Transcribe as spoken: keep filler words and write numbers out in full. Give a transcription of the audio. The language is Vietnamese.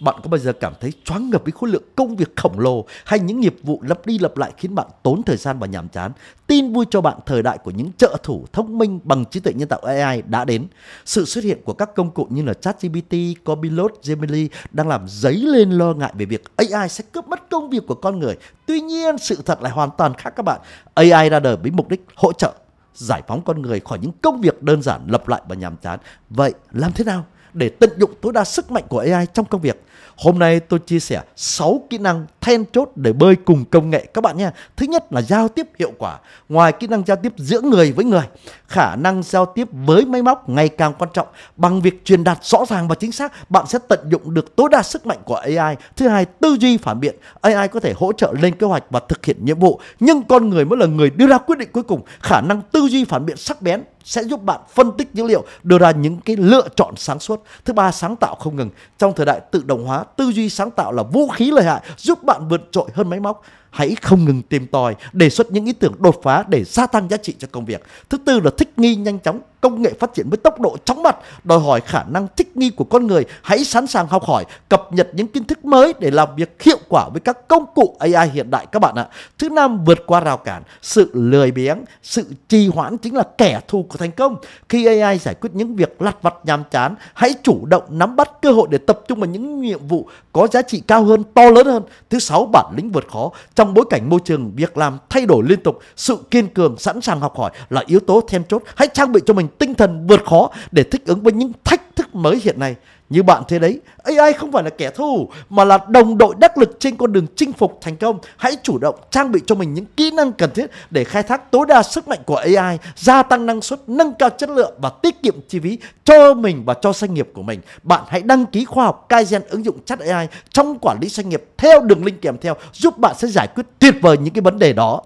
Bạn có bao giờ cảm thấy choáng ngợp với khối lượng công việc khổng lồ hay những nghiệp vụ lặp đi lặp lại khiến bạn tốn thời gian và nhàm chán? Tin vui cho bạn, thời đại của những trợ thủ thông minh bằng trí tuệ nhân tạo a i đã đến. Sự xuất hiện của các công cụ như là ChatGPT, Copilot, Gemini đang làm dấy lên lo ngại về việc a i sẽ cướp mất công việc của con người. Tuy nhiên, sự thật lại hoàn toàn khác các bạn. a i ra đời với mục đích hỗ trợ, giải phóng con người khỏi những công việc đơn giản lặp lại và nhàm chán. Vậy làm thế nào để tận dụng tối đa sức mạnh của a i trong công việc? Hôm nay tôi chia sẻ sáu kỹ năng then chốt để bơi cùng công nghệ các bạn nhé. Thứ nhất là giao tiếp hiệu quả. Ngoài kỹ năng giao tiếp giữa người với người, khả năng giao tiếp với máy móc ngày càng quan trọng. Bằng việc truyền đạt rõ ràng và chính xác, bạn sẽ tận dụng được tối đa sức mạnh của a i. Thứ hai, tư duy phản biện. a i có thể hỗ trợ lên kế hoạch và thực hiện nhiệm vụ, nhưng con người mới là người đưa ra quyết định cuối cùng. Khả năng tư duy phản biện sắc bén sẽ giúp bạn phân tích dữ liệu, đưa ra những cái lựa chọn sáng suốt. Thứ ba, sáng tạo không ngừng. Trong thời đại tự động hóa, tư duy sáng tạo là vũ khí lợi hại giúp bạn vượt trội hơn máy móc. Hãy không ngừng tìm tòi, đề xuất những ý tưởng đột phá để gia tăng giá trị cho công việc. Thứ tư là thích nghi nhanh chóng. Công nghệ phát triển với tốc độ chóng mặt, đòi hỏi khả năng thích nghi của con người. Hãy sẵn sàng học hỏi, cập nhật những kiến thức mới để làm việc hiệu quả với các công cụ a i hiện đại các bạn ạ. Thứ năm, vượt qua rào cản. Sự lười biếng, sự trì hoãn chính là kẻ thù của thành công. Khi a i giải quyết những việc lặt vặt nhàm chán, hãy chủ động nắm bắt cơ hội để tập trung vào những nhiệm vụ có giá trị cao hơn, to lớn hơn. Thứ sáu, bản lĩnh vượt khó. Trong bối cảnh môi trường việc làm thay đổi liên tục, sự kiên cường, sẵn sàng học hỏi là yếu tố then chốt. Hãy trang bị cho mình tinh thần vượt khó để thích ứng với những thách thức mới hiện nay. Như bạn thế đấy, a i không phải là kẻ thù mà là đồng đội đắc lực trên con đường chinh phục thành công. Hãy chủ động trang bị cho mình những kỹ năng cần thiết để khai thác tối đa sức mạnh của a i, gia tăng năng suất, nâng cao chất lượng và tiết kiệm chi phí cho mình và cho doanh nghiệp của mình. Bạn hãy đăng ký khóa học Kaizen ứng dụng chat a i trong quản lý doanh nghiệp theo đường link kèm theo, giúp bạn sẽ giải quyết tuyệt vời những cái vấn đề đó.